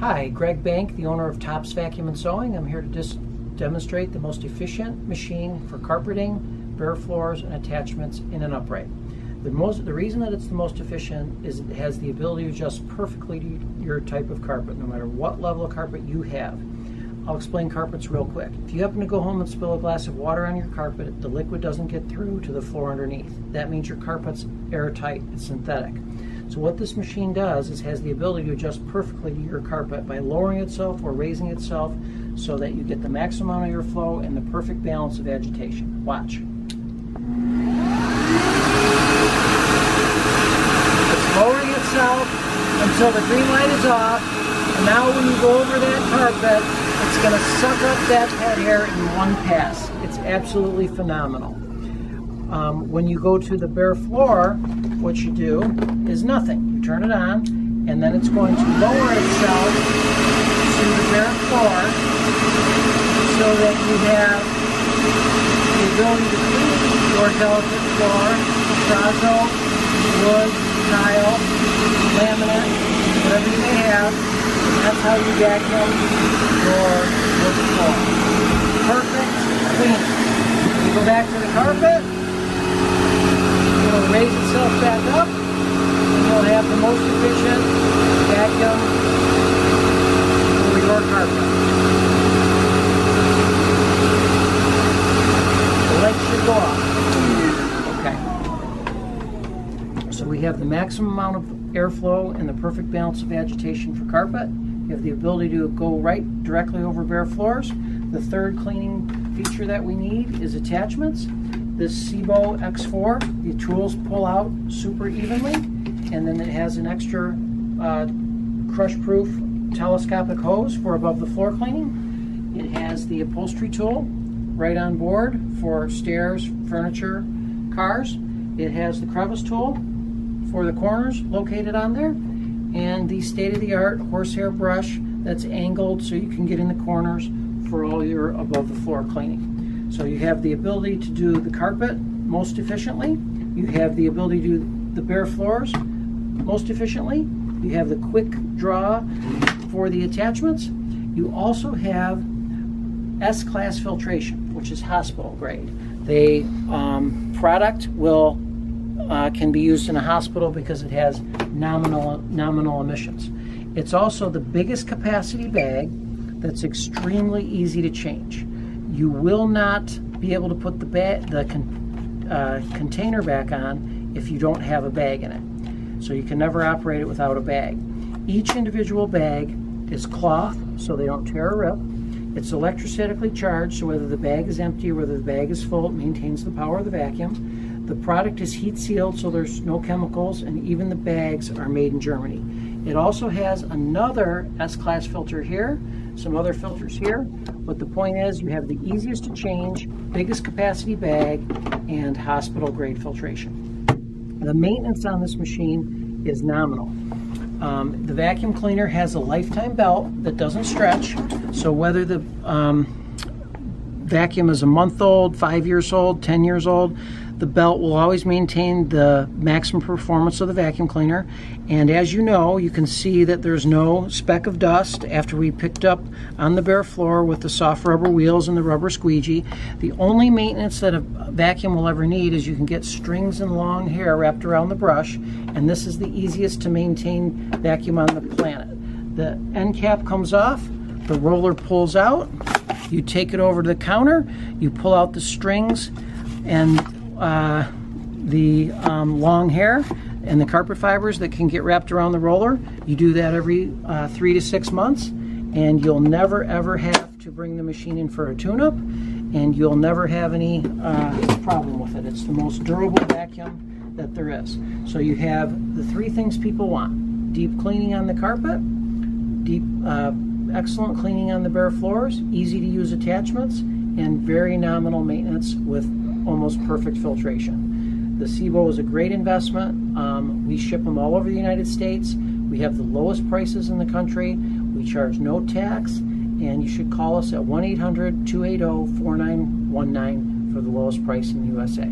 Hi, Greg Bank, the owner of Tops Vacuum and Sewing. I'm here to demonstrate the most efficient machine for carpeting, bare floors, and attachments in an upright. The reason that it's the most efficient is it has the ability to adjust perfectly to your type of carpet, no matter what level of carpet you have. I'll explain carpets real quick. If you happen to go home and spill a glass of water on your carpet, the liquid doesn't get through to the floor underneath. That means your carpet's airtight, it's synthetic. So what this machine does is has the ability to adjust perfectly to your carpet by lowering itself or raising itself so that you get the maximum amount of your flow and the perfect balance of agitation. Watch. Until the green light is off, and now when you go over that carpet, it's going to suck up that head hair in one pass. It's absolutely phenomenal. When you go to the bare floor, what you do is nothing. You turn it on, and then it's going to lower itself to the bare floor so that you have the ability to clean your delicate floor, terrazzo, wood, tile, laminate, whatever you may have. That's how you vacuum your wood floor. Perfect, clean. You go back to the carpet, it'll raise itself back up, and you'll have the most efficient vacuum for your carpet. The light should go off. Okay. So we have the maximum amount of airflow and the perfect balance of agitation for carpet. You have the ability to go right directly over bare floors. The third cleaning feature that we need is attachments. This SEBO X4, the tools pull out super evenly, and then it has an extra crush-proof telescopic hose for above the floor cleaning. It has the upholstery tool right on board for stairs, furniture, cars. It has the crevice tool for the corners located on there, and the state-of-the-art horsehair brush that's angled so you can get in the corners for all your above the floor cleaning. So you have the ability to do the carpet most efficiently, you have the ability to do the bare floors most efficiently, you have the quick draw for the attachments, you also have S-class filtration, which is hospital grade. The product can be used in a hospital because it has nominal emissions. It's also the biggest capacity bag that's extremely easy to change. You will not be able to put the container back on if you don't have a bag in it. So you can never operate it without a bag. Each individual bag is cloth so they don't tear or rip. It's electrostatically charged, so whether the bag is empty or whether the bag is full, it maintains the power of the vacuum. The product is heat sealed, so there's no chemicals, and even the bags are made in Germany. It also has another S-class filter here, some other filters here, but the point is you have the easiest to change, biggest capacity bag, and hospital grade filtration. The maintenance on this machine is nominal. The vacuum cleaner has a lifetime belt that doesn't stretch, so whether the vacuum is a month old, 5 years old, 10 years old, the belt will always maintain the maximum performance of the vacuum cleaner. And as you know, you can see that there's no speck of dust after we picked up on the bare floor with the soft rubber wheels and the rubber squeegee. The only maintenance that a vacuum will ever need is you can get strings and long hair wrapped around the brush, and this is the easiest to maintain vacuum on the planet. The end cap comes off, the roller pulls out, you take it over to the counter, you pull out the strings and the long hair and the carpet fibers that can get wrapped around the roller. You do that every 3 to 6 months, and you'll never ever have to bring the machine in for a tune-up, and you'll never have any problem with it. It's the most durable vacuum that there is. So you have the three things people want: deep cleaning on the carpet, excellent cleaning on the bare floors, easy to use attachments, and very nominal maintenance with almost perfect filtration. The SEBO is a great investment. We ship them all over the United States. We have the lowest prices in the country. We charge no tax, and you should call us at 1-800-280-4919 for the lowest price in the USA.